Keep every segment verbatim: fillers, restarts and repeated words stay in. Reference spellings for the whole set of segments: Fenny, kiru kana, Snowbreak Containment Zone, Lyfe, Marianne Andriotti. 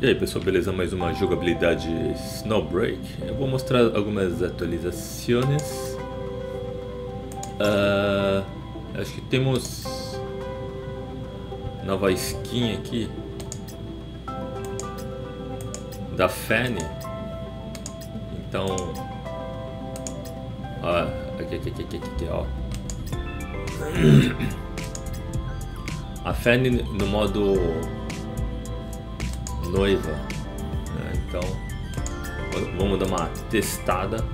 E aí pessoal, beleza? Mais uma jogabilidade Snowbreak. Eu vou mostrar algumas atualizações. uh, Acho que temos nova skin aqui da Fenny. Então ó, aqui, aqui, aqui, aqui, aqui, ó. A Fenny no modo noiva, né? Então vamos dar uma testada.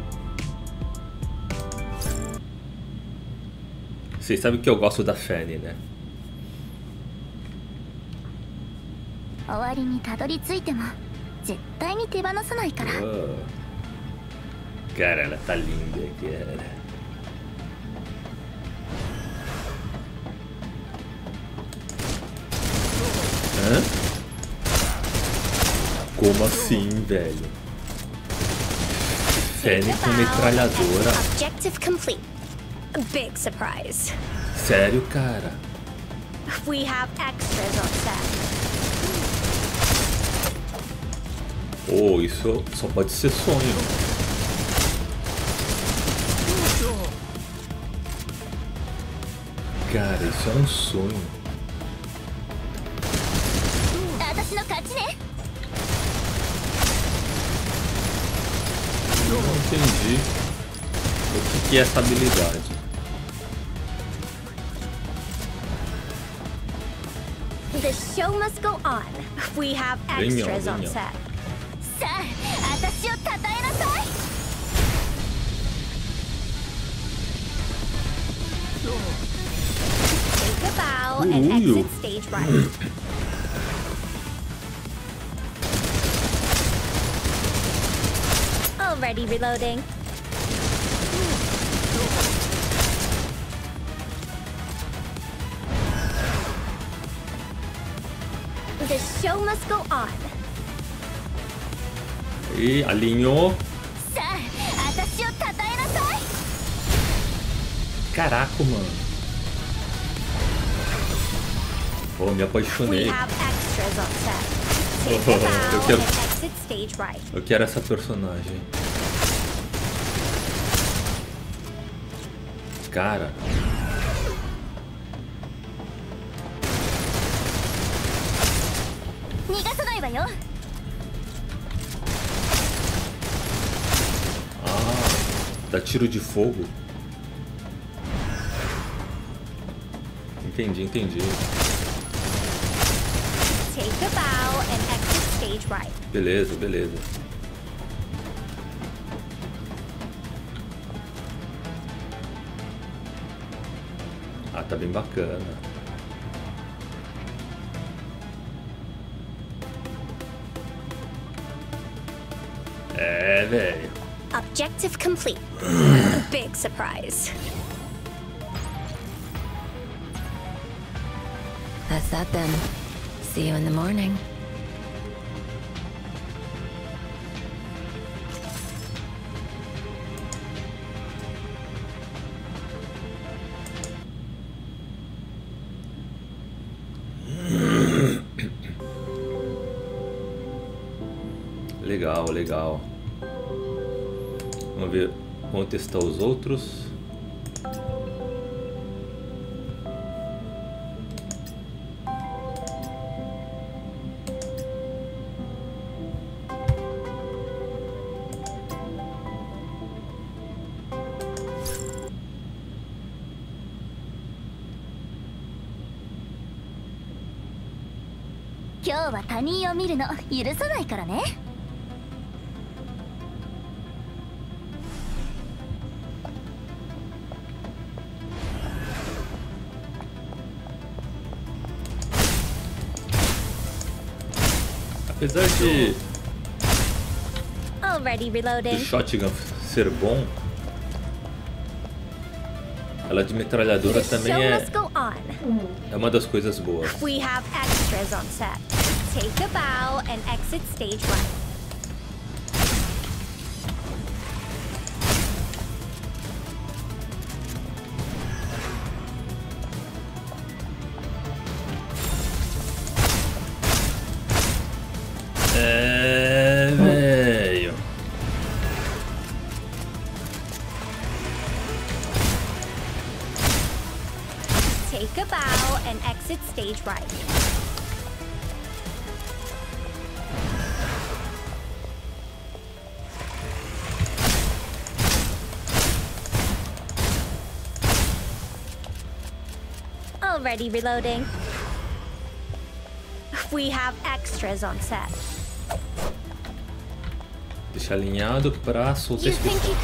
Vocês sabem que eu gosto da Fenny, né? Oh. Cara, ela tá linda, cara. Hã? Como assim, velho? Fenny com metralhadora. Objective complete. A big surprise. Sério, cara? We have extras on set. Oh, isso só pode ser sonho. Cara, isso é um sonho. Eu não entendi o que, que é essa habilidade. The show must go on. We have extras on set. Take a bow and exit stage right. Already reloading. The show must go on. E alinhou. Caraca, mano. Pô, me apaixonei. Eu quero... Eu quero essa personagem. Cara, ah, dá tiro de fogo. Entendi, entendi. Beleza, beleza. Ah, tá bem bacana. É, velho. Objective complete. A big surprise. That's that then. See you in the morning. Legal, legal. Vamos ver, vamos testar os outros. Apesar de o shotgun ser bom, ela de metralhadora também é, é uma das coisas boas. We have extras on set. Take a bow and exit stage one. stage right. Already reloading. We have extras on set. Deixa alinhado para soltar esse pistão.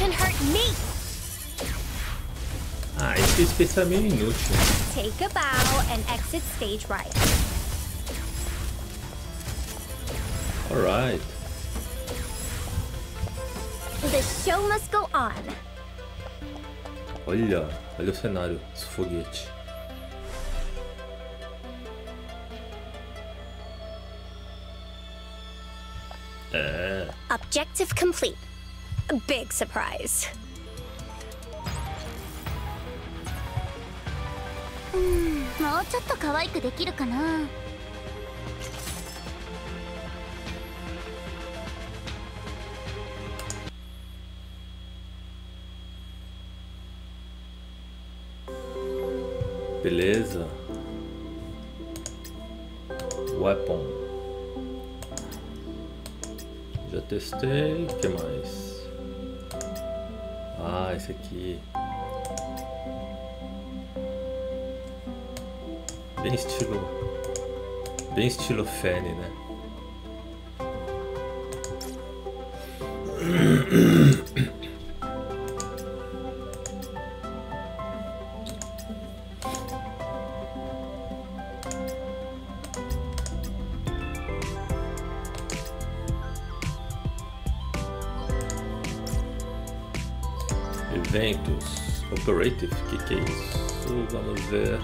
Ah, esse pistão é meio inútil. Take a bow and exit stage right. Alright. The show must go on. Olha, olha o cenário, esse foguete. É. Objective complete. A big surprise. Hum, mais um pouco mais cute de kiru kana. Beleza. Weapon. Já testei, o que mais? Ah, esse aqui. Bem estilo... Bem estilo Fenny, né? Eventos, Operative, o que, que é isso? Vamos ver.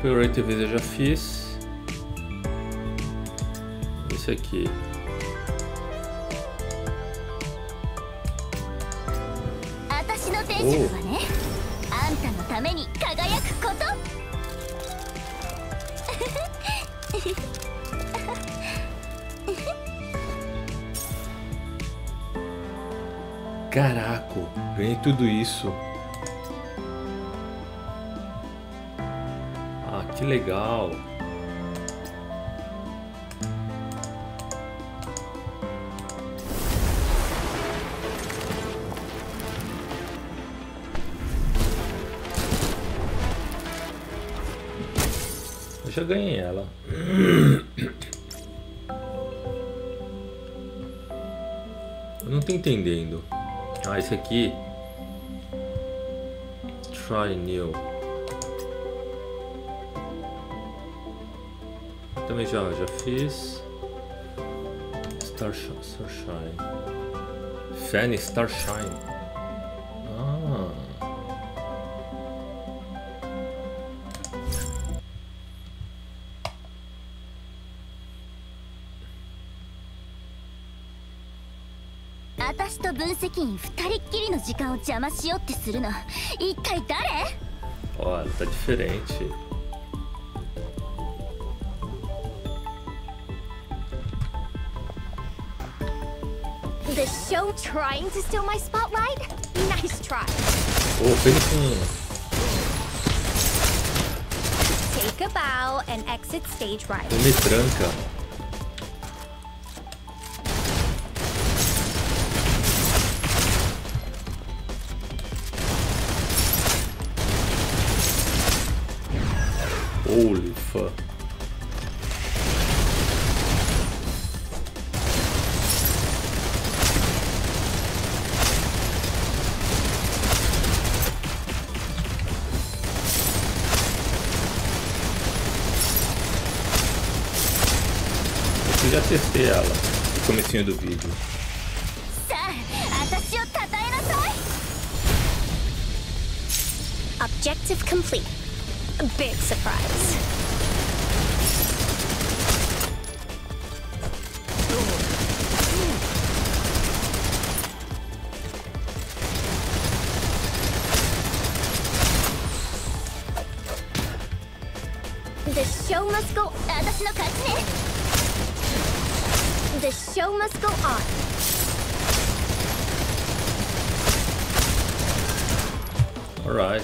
Operative eu já fiz. Esse aqui. Caraca, ganhei tudo isso. Ah, que legal. Eu já ganhei ela. Eu não tô entendendo. Ah, esse aqui. Try new. Também já, já fiz. Starshine. Fenny Starshine. Ah. Olha, tá diferente. The show trying to steal my spotlight? Nice try. Oh, feliz. Take a bow and exit stage right. Me tranca. Holy fuck. Eu já testei ela no comecinho do vídeo. Objective complete. A big surprise. The show must go. The show must go on. All right.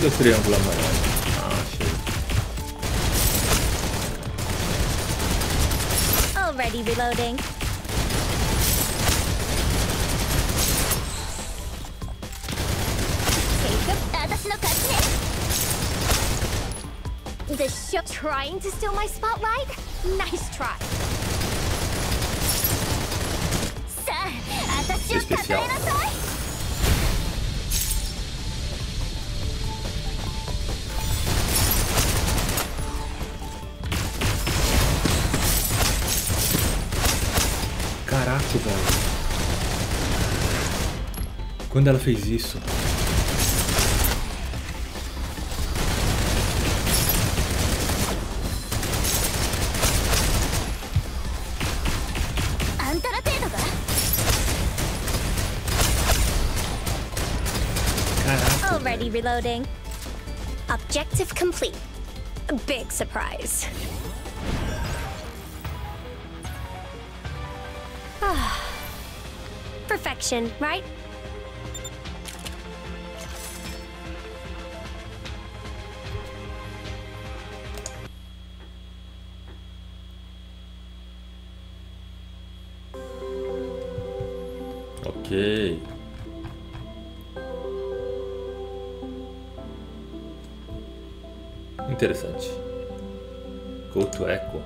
Cadê o triângulo amarelo? Ah, achei. Already reloading. The ship trying to steal my spotlight? Nice try. Especial. Caraca, velho. Quando ela fez isso? Already reloading. Objective complete. A big surprise. Ah. Perfection, right? Okay. Interessante. Go to Echo.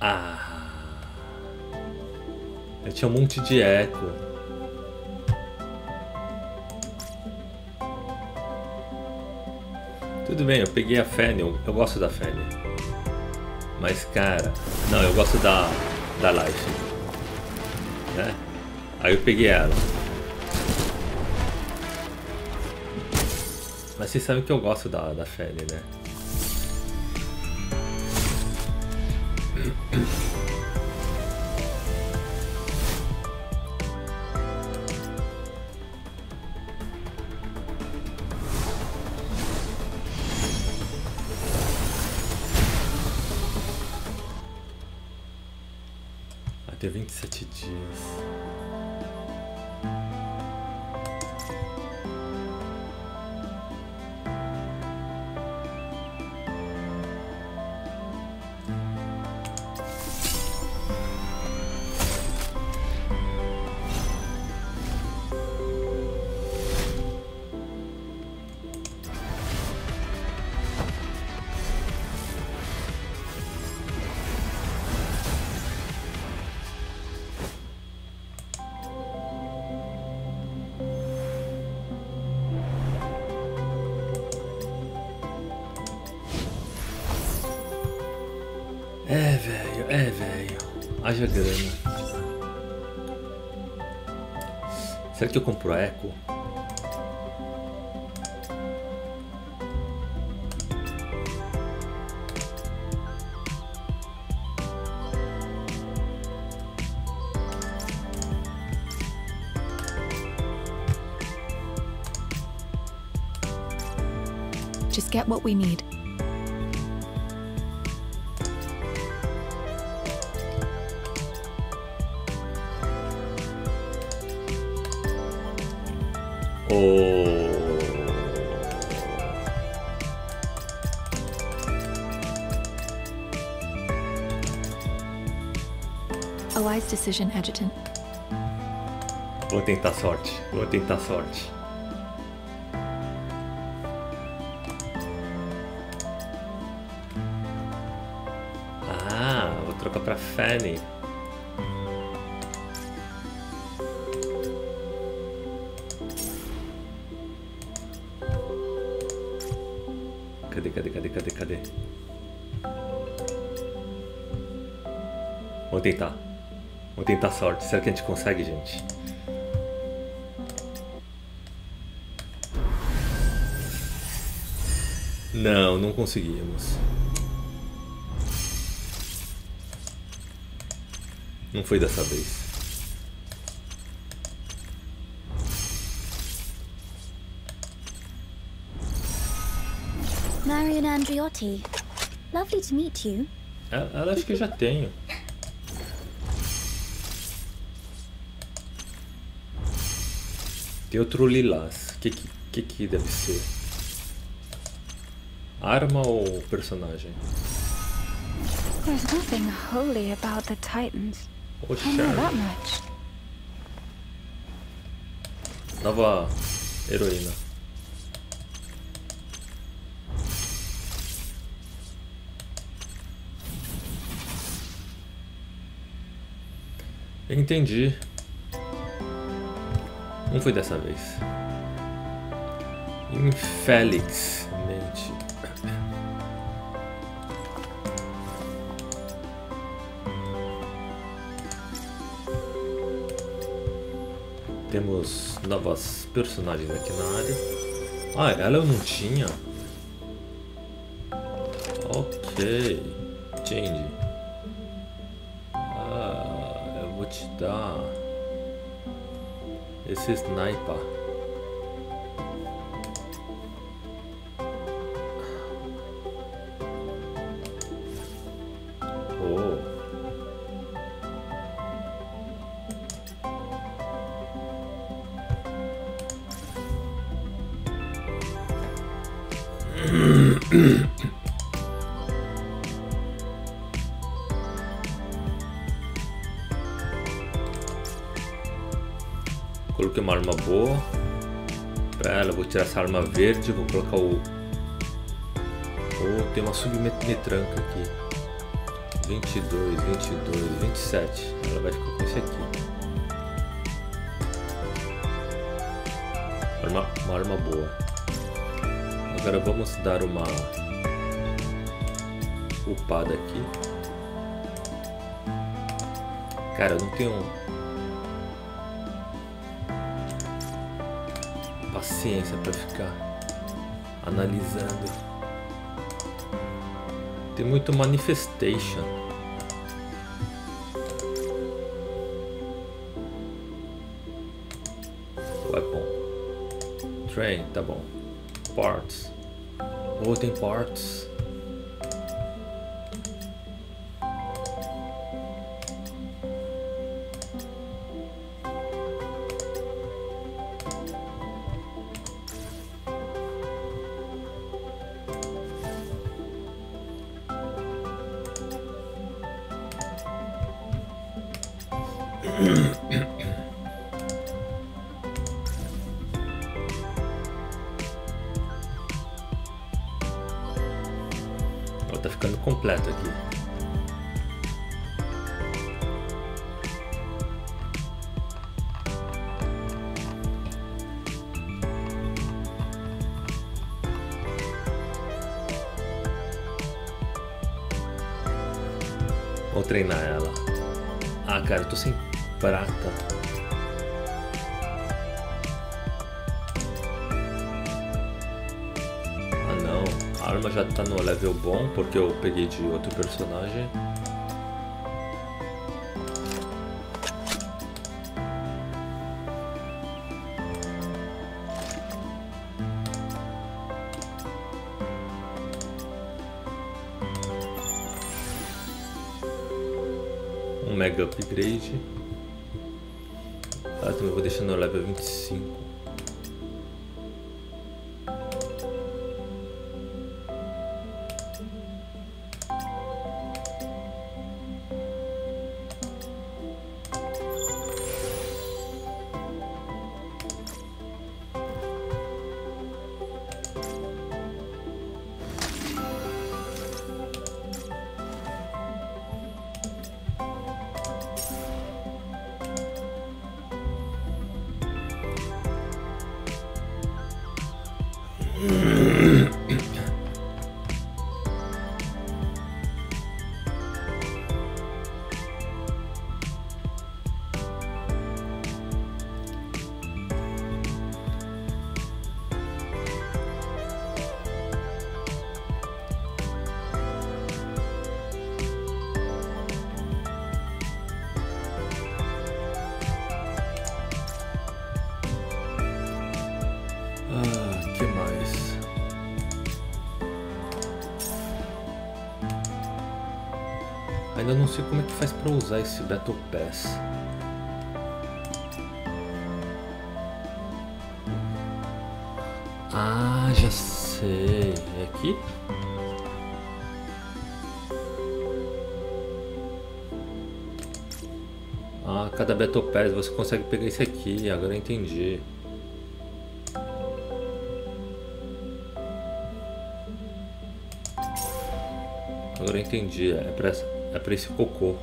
Ah, eu tinha um monte de eco. Tudo bem, eu peguei a Fenny, eu, eu gosto da Fenny. Mas cara, não, eu gosto da, da Lyfe, né? Aí eu peguei ela. Mas vocês sabem que eu gosto da, da Fenny, né? Até vinte e sete dias. É, velho, é, velho. Haja grana. Será que eu compro a Echo? Just get what we need. Oh. A wise decision, Adjutant. Vou tentar sorte. Vou tentar sorte. Ah, vou trocar pra Fenny. Cadê, cadê, cadê, cadê, cadê? Vamos tentar. Vamos tentar a sorte. Será que a gente consegue, gente? Não, não conseguimos. Não foi dessa vez. Marianne Andriotti, lovely to meet you. Ela, ela acho que eu já tenho. Tem outro lilás. Que que, que que deve ser? Arma ou personagem? There's nothing holy about the Titans. Oh, I know that much. Nova heroína. Entendi. Não foi dessa vez. Infelizmente. Temos novas personagens aqui na área. Ah, ela eu não tinha. Ok. Change. Ah, eu vou te dar esse sniper. Oh. Coloquei uma arma boa pra ela. Vou tirar essa arma verde. Vou colocar o... Oh, tem uma submetranca aqui. vinte e dois, vinte e dois, vinte e sete. Ela vai ficar com esse aqui. Arma, uma arma boa. Agora vamos dar uma upada aqui. Cara, eu não tenho paciência para ficar analisando. Tem muito manifestation. Então é bom. Train, tá bom. Parts. Ou oh, tem parts. Tá ficando completo aqui. Vou treinar ela. Ah, cara, eu tô sem prata. A arma já tá no level bom, porque eu peguei de outro personagem. Um mega upgrade. Ah, também vou deixar no level vinte e cinco. ainda não sei como é que faz para usar esse Battle Pass. Ah, já sei. É aqui? Ah, cada Battle Pass você consegue pegar esse aqui. Agora eu entendi. Agora eu entendi. É pra, é pra esse cocô.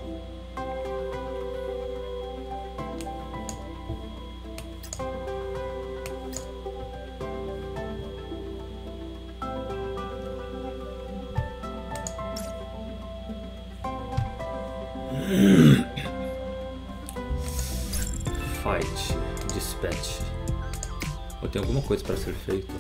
Fight, dispatch. Oh, tem alguma coisa para ser feita?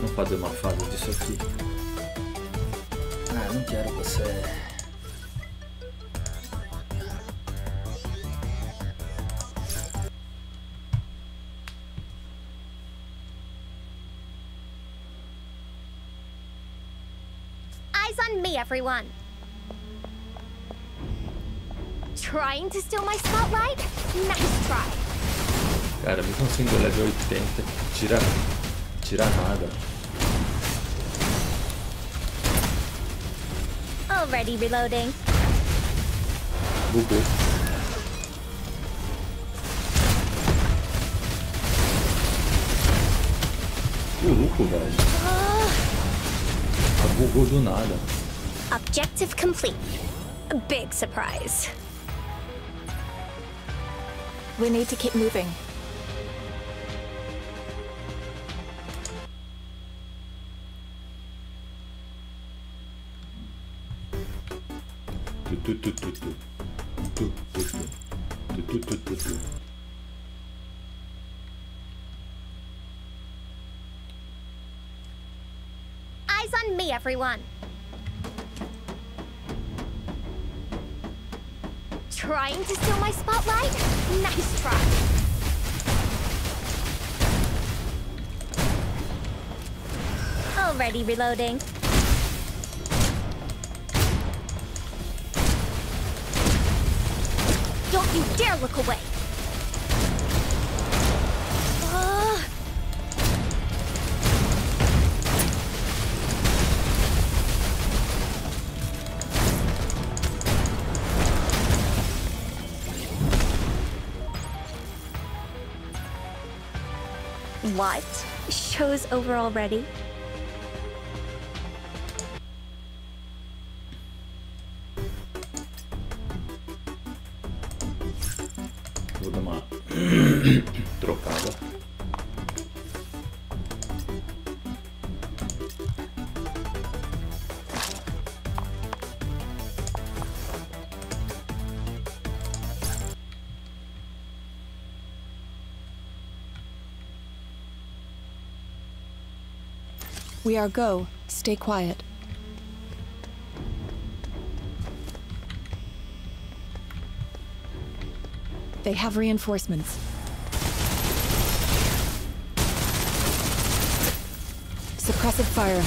Vamos fazer uma fase disso aqui. Ah, não quero você. Eyes on me, everyone. Trying to steal my spotlight? Nice try. Cara, mesmo sendo level oitenta, tira. Tirar nada. Already reloading. Bugou. Que louco, velho. Ah, bugou do nada. Objective complete. A big surprise. We need to keep moving. Tu, tu, tu, tu. Tu, tu, tu. Tu, tu, tu, tu, tu. Eyes on me, everyone. Trying to steal my spotlight? Nice try. Already reloading. Don't you dare look away! Uh... What? Show's over already? Vou dar uma trocada. We are go. Stay quiet. They have reinforcements. Suppressive fire.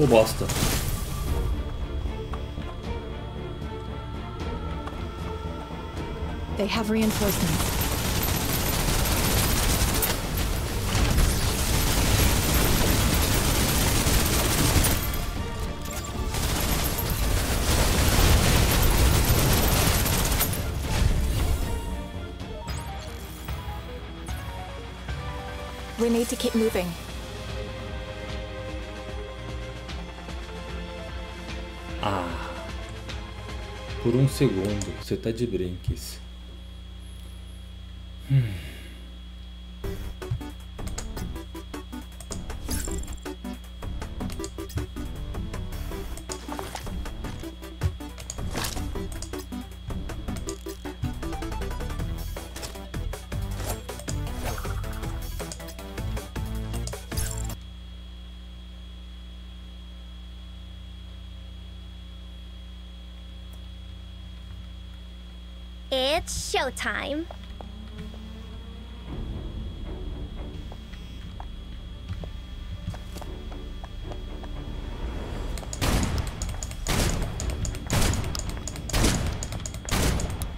Ô, bosta. They have reinforcements. We need to keep moving. Ah, por um segundo, você tá de brinques. Hum. It's showtime.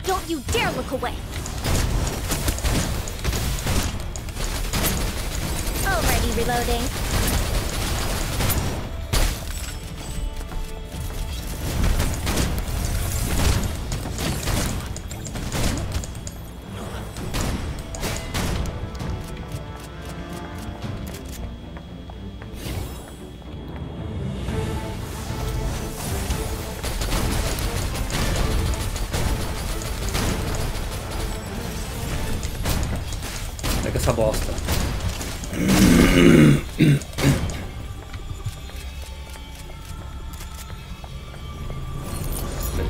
Don't you dare look away. Already reloading. Essa bosta. Cadê,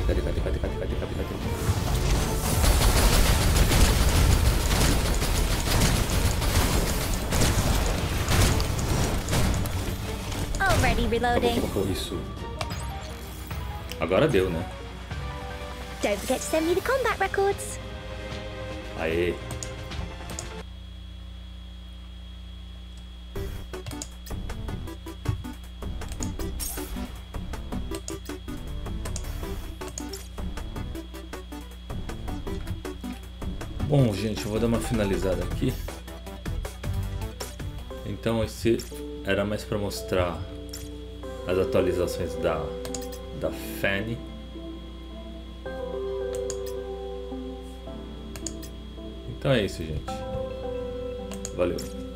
cadê, cadê, cadê, cadê, cadê, cadê, cadê? Already reloading. Isso. Agora deu, né? Don't forget to send me the combat records. Aê. Bom, gente, eu vou dar uma finalizada aqui. Então esse era mais para mostrar as atualizações da, da Fenny. Então é isso, gente. Valeu.